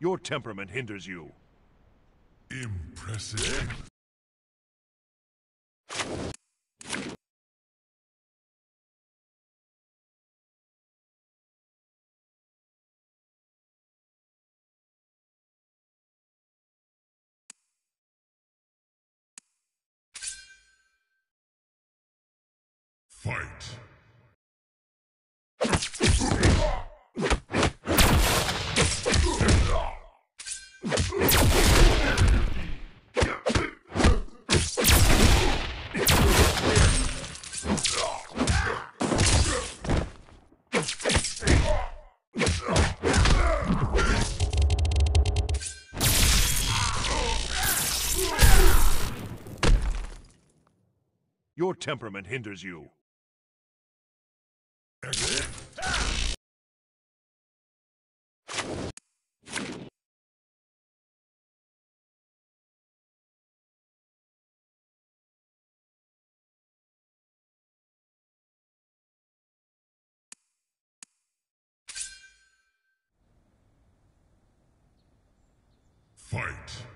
Your temperament hinders you. Impressive. Fight. Your temperament hinders you. Fight.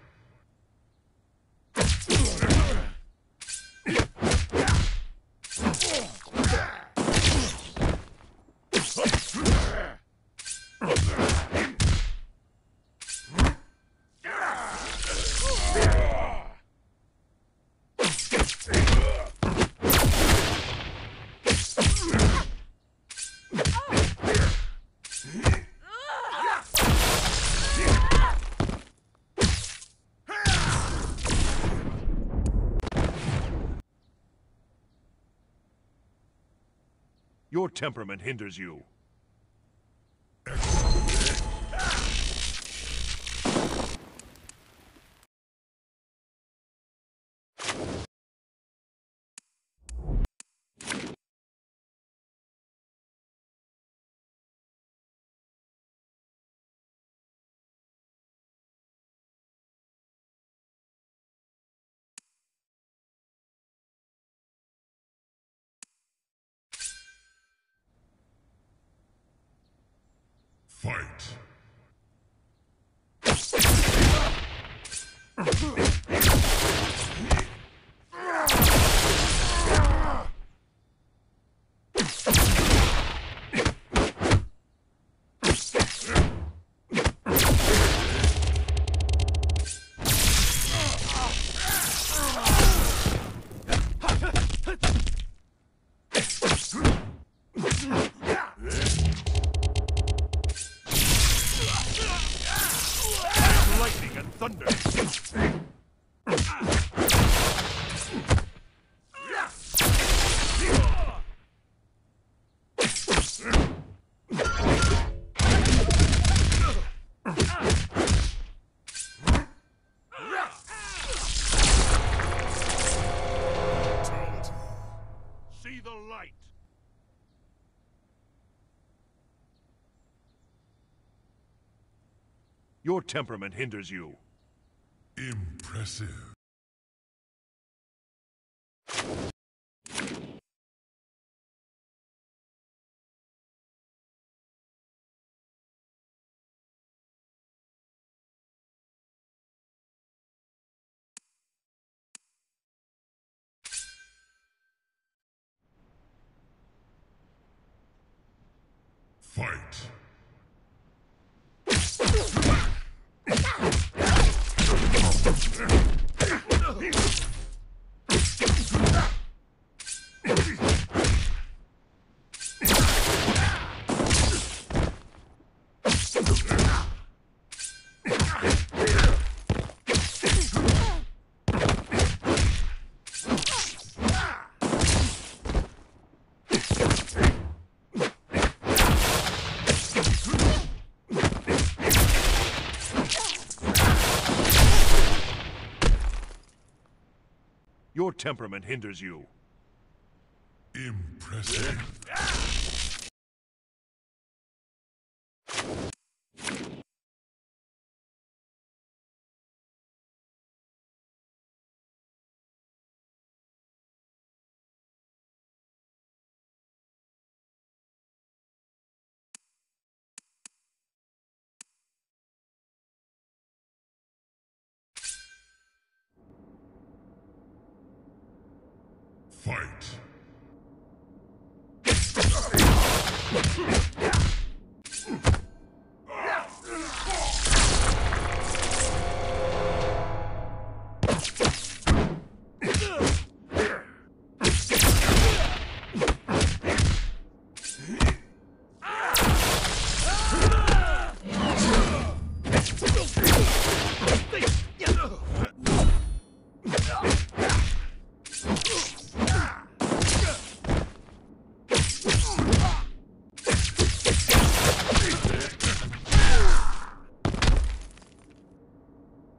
Your temperament hinders you. Fight. Your temperament hinders you. Impressive. Fight. Your temperament hinders you. Impressive.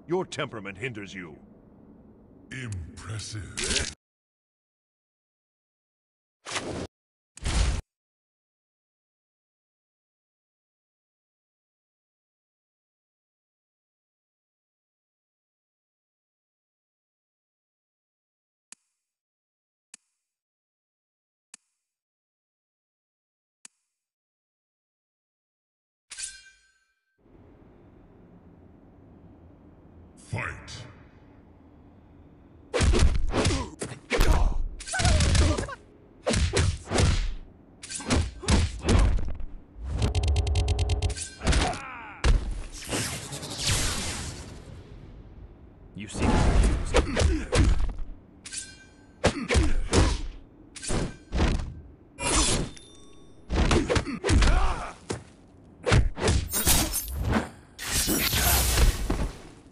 Your temperament hinders you. Impressive. Fight. You see this? Outstanding. Fight.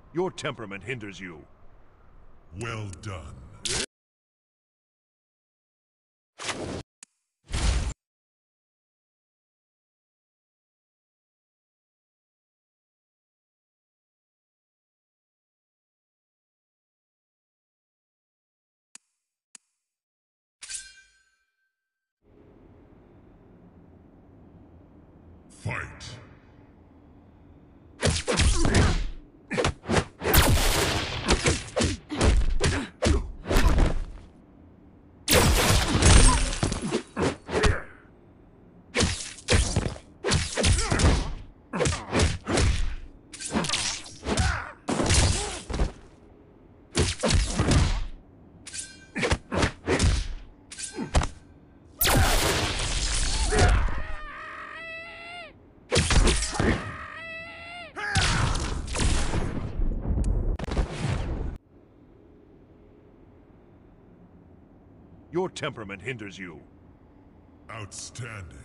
Your temperament hinders you. Well done. Fight. Your temperament hinders you. Outstanding.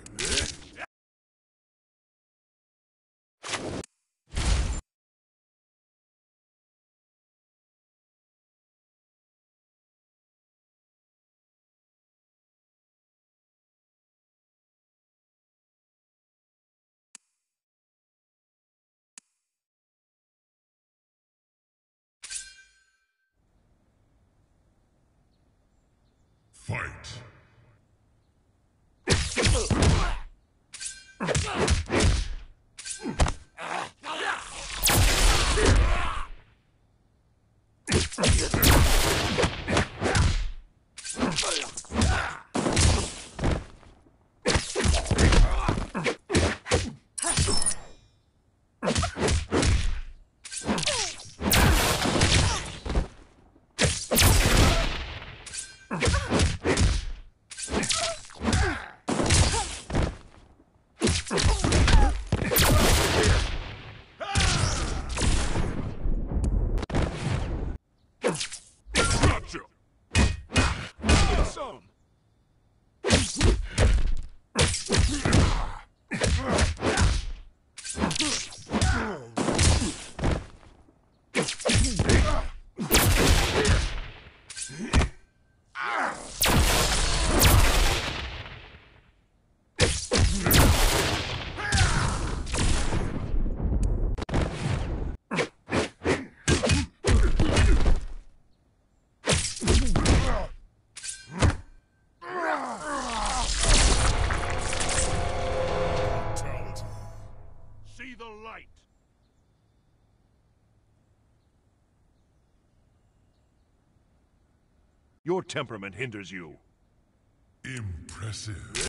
Fight. Your temperament hinders you. Impressive.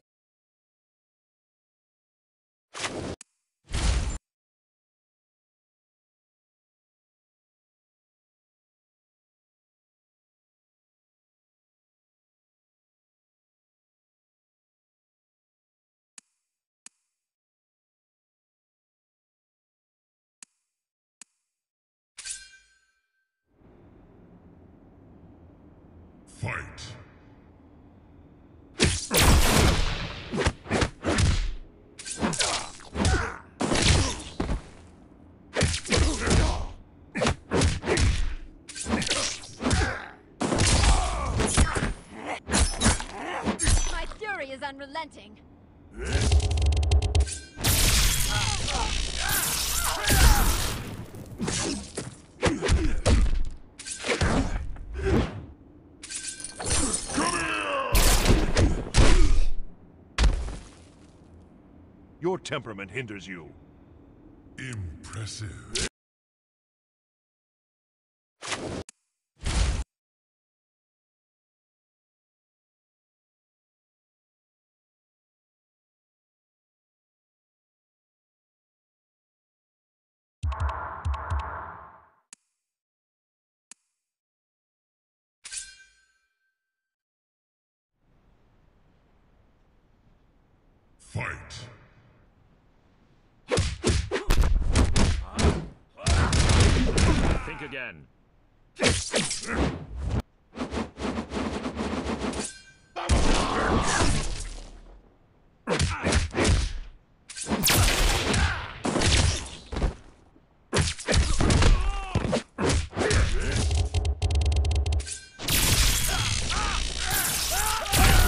Fight. My fury is unrelenting. Your temperament hinders you. Impressive. Fight. Think again.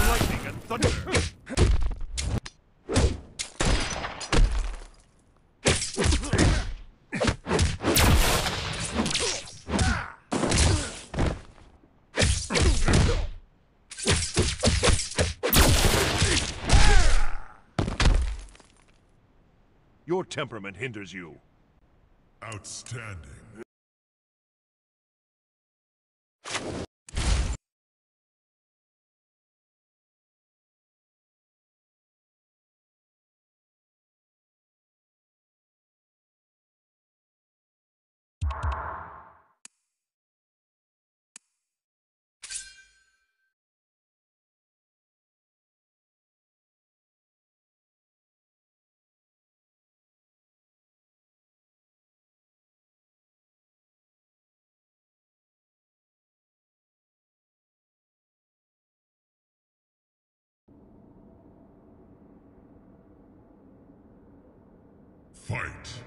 Lightning and thunder. Your temperament hinders you. Outstanding. Fight.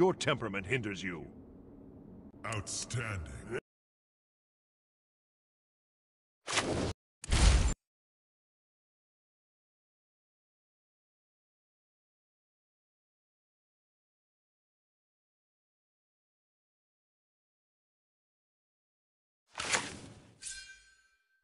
Your temperament hinders you. Outstanding. Fight.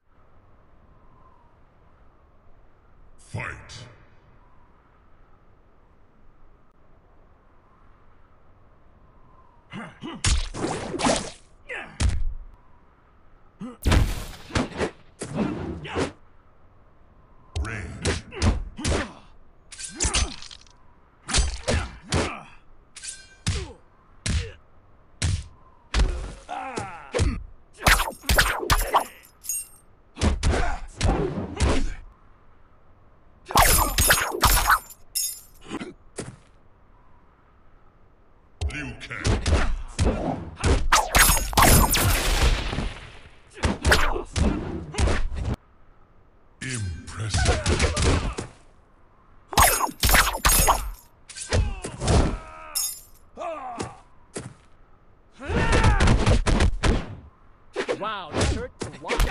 Wow, that hurt a lot.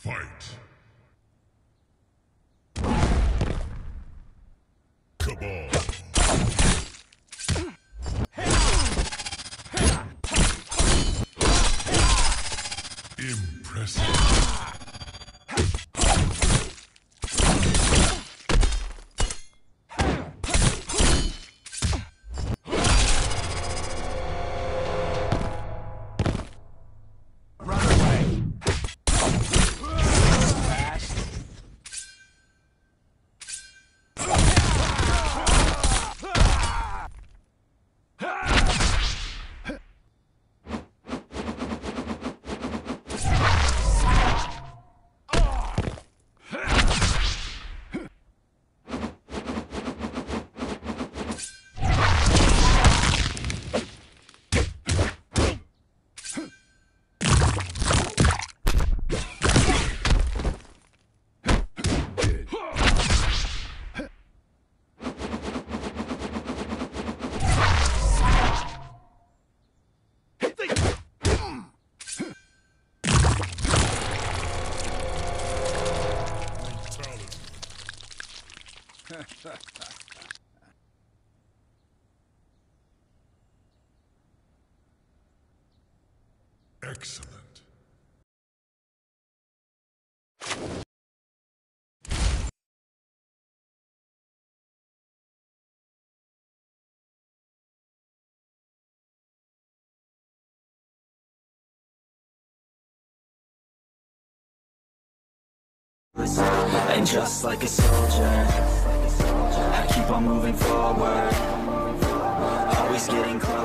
Fight. Cabal. Impressive. Excellent. lost, and just like a soldier, I keep on moving forward, always getting closer.